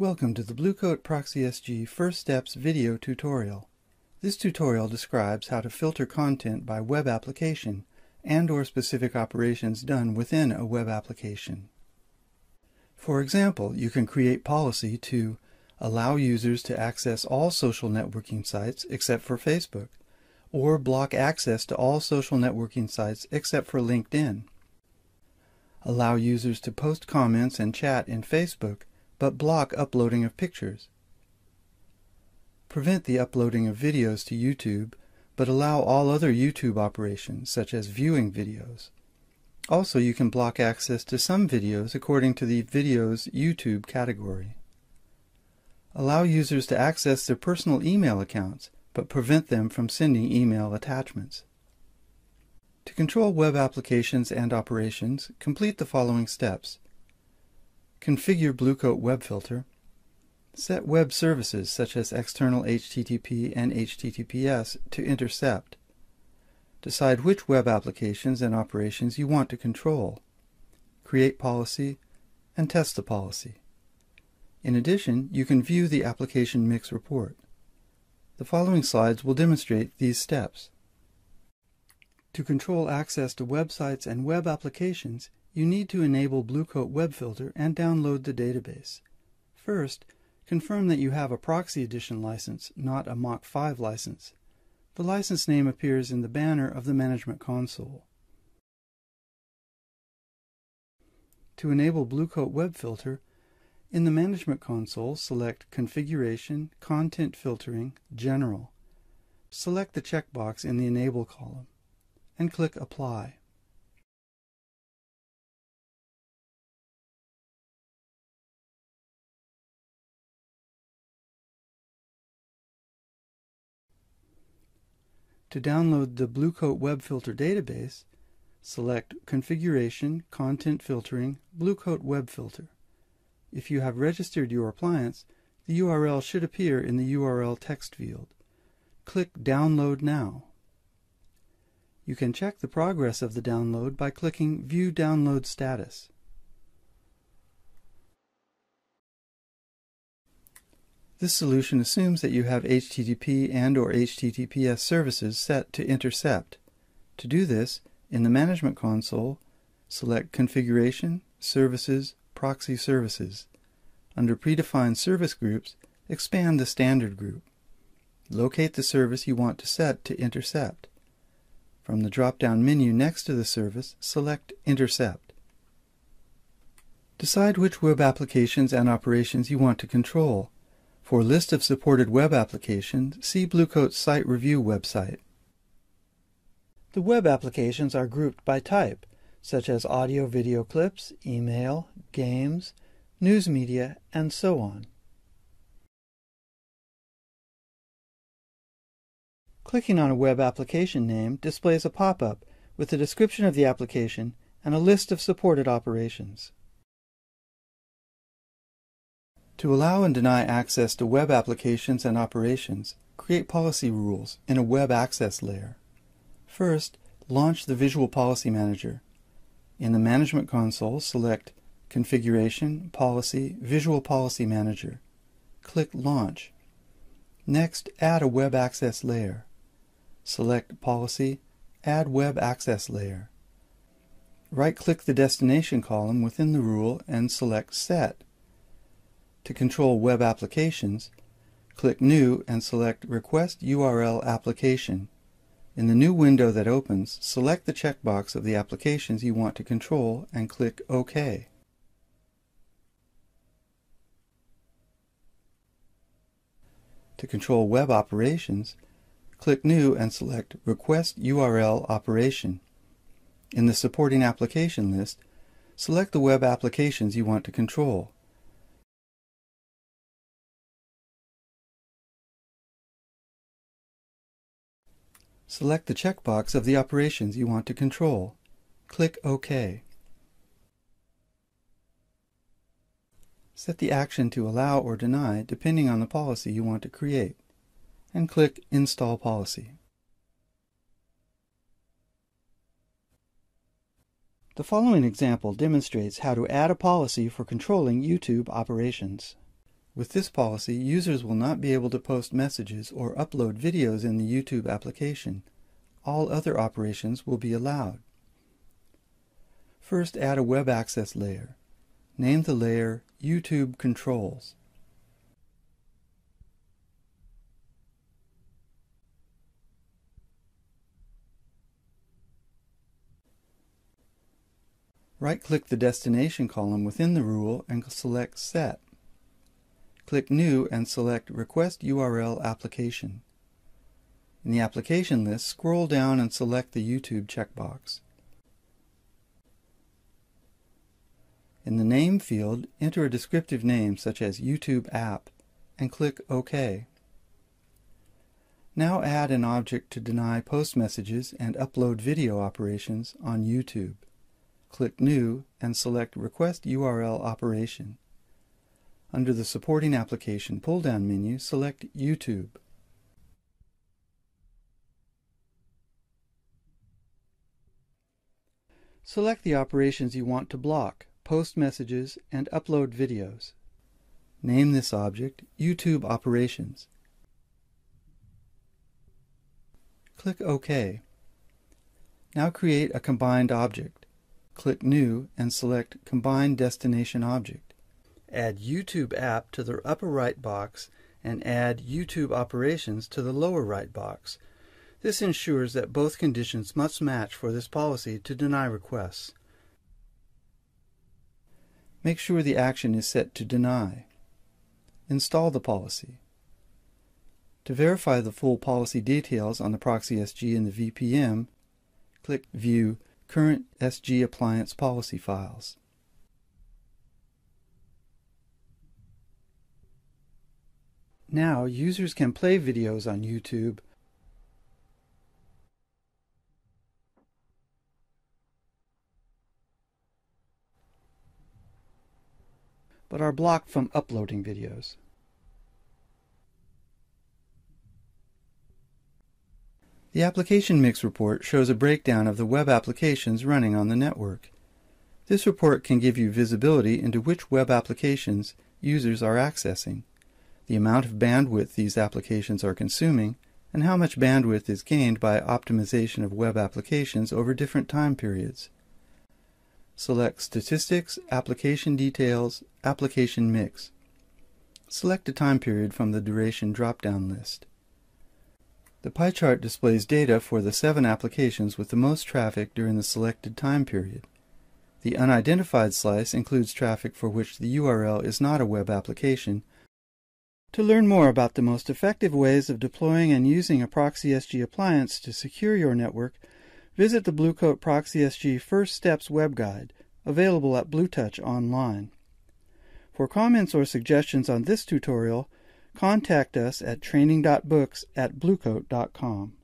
Welcome to the Blue Coat ProxySG First Steps video tutorial. This tutorial describes how to filter content by web application and/or specific operations done within a web application. For example, you can create policy to allow users to access all social networking sites except for Facebook, or block access to all social networking sites except for LinkedIn. Allow users to post comments and chat in Facebook, but block uploading of pictures. Prevent the uploading of videos to YouTube, but allow all other YouTube operations, such as viewing videos. Also, you can block access to some videos according to the video's YouTube category. Allow users to access their personal email accounts, but prevent them from sending email attachments. To control web applications and operations, complete the following steps. Configure Blue Coat Web Filter. Set web services such as external HTTP and HTTPS to intercept. Decide which web applications and operations you want to control. Create policy and test the policy. In addition, you can view the application mix report. The following slides will demonstrate these steps. To control access to websites and web applications, you need to enable Blue Coat Web Filter and download the database. First, confirm that you have a Proxy Edition license, not a Mach 5 license. The license name appears in the banner of the Management Console. To enable Blue Coat Web Filter, in the Management Console, select Configuration, Content Filtering, General. Select the checkbox in the Enable column and click Apply. To download the Blue Coat Web Filter database, select Configuration, Content Filtering, Blue Coat Web Filter. If you have registered your appliance, the URL should appear in the URL text field. Click Download Now. You can check the progress of the download by clicking View Download Status. This solution assumes that you have HTTP and/or HTTPS services set to intercept. To do this, in the Management Console, select Configuration, Services, Proxy Services. Under Predefined Service Groups, expand the Standard group. Locate the service you want to set to intercept. From the drop-down menu next to the service, select Intercept. Decide which web applications and operations you want to control. For a list of supported web applications, see Blue Coat's Site Review website. The web applications are grouped by type, such as audio-video clips, email, games, news media, and so on. Clicking on a web application name displays a pop-up with a description of the application and a list of supported operations. To allow and deny access to web applications and operations, create policy rules in a web access layer. First, launch the Visual Policy Manager. In the Management Console, select Configuration, Policy, Visual Policy Manager. Click Launch. Next, add a web access layer. Select Policy, Add Web Access Layer. Right-click the destination column within the rule and select Set. To control web applications, click New and select Request URL Application. In the new window that opens, select the checkbox of the applications you want to control and click OK. To control web operations, click New and select Request URL Operation. In the supporting application list, select the web applications you want to control. Select the checkbox of the operations you want to control. Click OK. Set the action to allow or deny depending on the policy you want to create, and click Install Policy. The following example demonstrates how to add a policy for controlling YouTube operations. With this policy, users will not be able to post messages or upload videos in the YouTube application. All other operations will be allowed. First, add a web access layer. Name the layer YouTube Controls. Right-click the destination column within the rule and select Set. Click New and select Request URL Application. In the application list, scroll down and select the YouTube checkbox. In the name field, enter a descriptive name such as YouTube App and click OK. Now add an object to deny post messages and upload video operations on YouTube. Click New and select Request URL Operation. Under the Supporting Application pull-down menu, select YouTube. Select the operations you want to block, post messages, and upload videos. Name this object YouTube Operations. Click OK. Now create a combined object. Click New and select Combined Destination Object. Add YouTube App to the upper right box and add YouTube Operations to the lower right box. This ensures that both conditions must match for this policy to deny requests. Make sure the action is set to Deny. Install the policy. To verify the full policy details on the ProxySG and the VPM, click View Current SG Appliance Policy Files. Now users can play videos on YouTube, but are blocked from uploading videos. The Application Mix report shows a breakdown of the web applications running on the network. This report can give you visibility into which web applications users are accessing, the amount of bandwidth these applications are consuming, and how much bandwidth is gained by optimization of web applications over different time periods. Select Statistics, Application Details, Application Mix. Select a time period from the Duration drop-down list. The pie chart displays data for the 7 applications with the most traffic during the selected time period. The unidentified slice includes traffic for which the URL is not a web application. To learn more about the most effective ways of deploying and using a ProxySG appliance to secure your network, visit the Blue Coat ProxySG First Steps web guide, available at BlueTouch Online. For comments or suggestions on this tutorial, contact us at training.books@bluecoat.com.